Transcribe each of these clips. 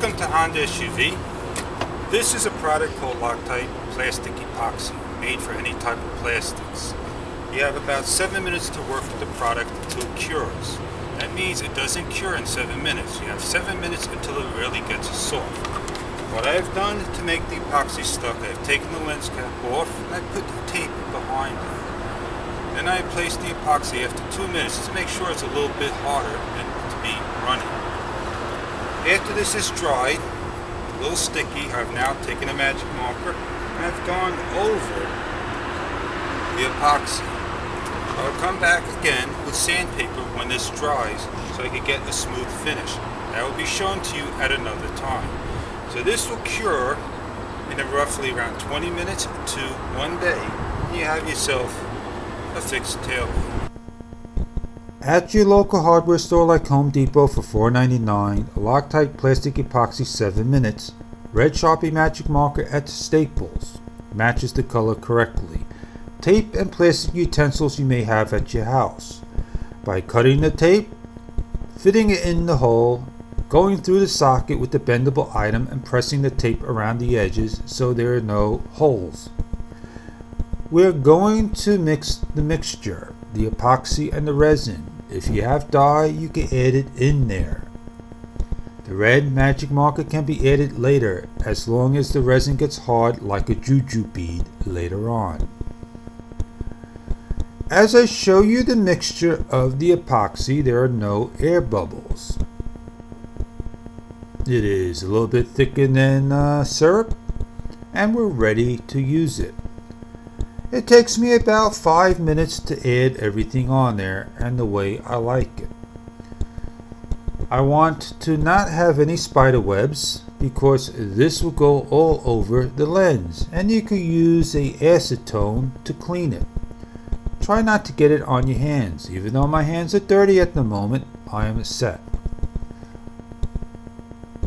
Welcome to Honda SUV. This is a product called Loctite Plastic Epoxy, made for any type of plastics. You have about 7 minutes to work with the product until it cures. That means it doesn't cure in 7 minutes. You have 7 minutes until it really gets soft. What I've done to make the epoxy stuck, I've taken the lens cap off and I put the tape behind it. Then I place the epoxy after 2 minutes to make sure it's a little bit harder and to be running. After this is dried, a little sticky, I've now taken a magic marker and I've gone over the epoxy. I'll come back again with sandpaper when this dries so I can get a smooth finish. That will be shown to you at another time. So this will cure in roughly around 20 minutes to 1 day, and you have yourself a fixed taillight. At your local hardware store like Home Depot for $4.99, Loctite Plastic Epoxy 7 minutes, red Sharpie magic marker at Staples, matches the color correctly, tape and plastic utensils you may have at your house. By cutting the tape, fitting it in the hole, going through the socket with the bendable item and pressing the tape around the edges so there are no holes. We're going to mix the mixture, the epoxy and the resin. If you have dye, you can add it in there. The red magic marker can be added later, as long as the resin gets hard like a juju bead later on. As I show you the mixture of the epoxy, there are no air bubbles. It is a little bit thicker than syrup, and we're ready to use it. It takes me about 5 minutes to add everything on there and the way I like it. I want to not have any spider webs because this will go all over the lens, and you can use an acetone to clean it. Try not to get it on your hands. Even though my hands are dirty at the moment, I am set.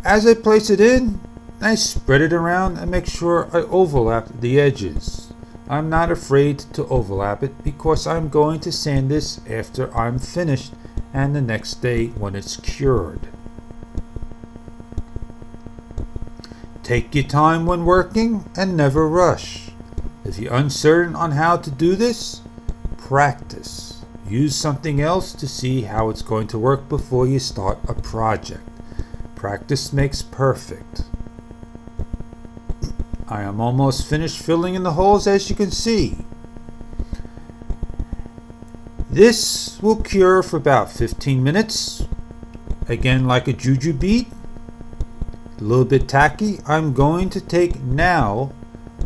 As I place it in, I spread it around and make sure I overlap the edges. I'm not afraid to overlap it because I'm going to sand this after I'm finished and the next day when it's cured. Take your time when working and never rush. If you're uncertain on how to do this, practice. Use something else to see how it's going to work before you start a project. Practice makes perfect. I am almost finished filling in the holes, as you can see. This will cure for about 15 minutes. Again, like a juju bead, a little bit tacky. I'm going to take now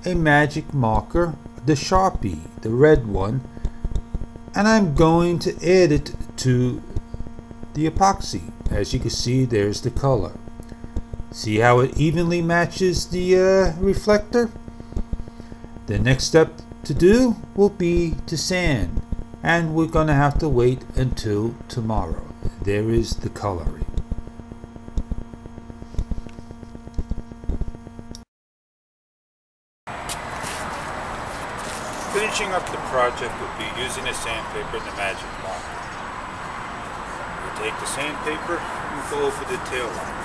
a magic marker, the Sharpie, the red one, and I'm going to add it to the epoxy. As you can see, there's the color. See how it evenly matches the reflector? The next step to do will be to sand, and we're going to have to wait until tomorrow. There is the coloring. Finishing up the project will be using the sandpaper and the magic marker. We'll take the sandpaper and go over the tail line.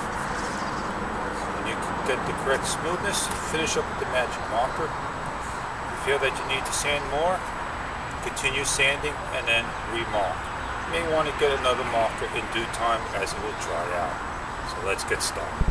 Get the correct smoothness, finish up with the magic marker. If you feel that you need to sand more, continue sanding and then remark. You may want to get another marker in due time as it will dry out. So let's get started.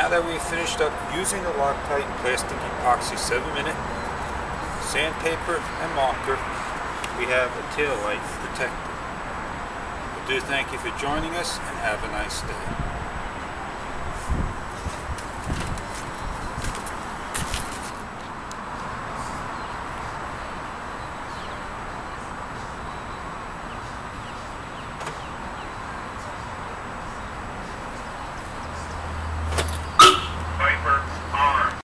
Now that we've finished up using the Loctite Plastic Epoxy 7-minute sandpaper and marker, we have a tail light protector. We do thank you for joining us and have a nice day.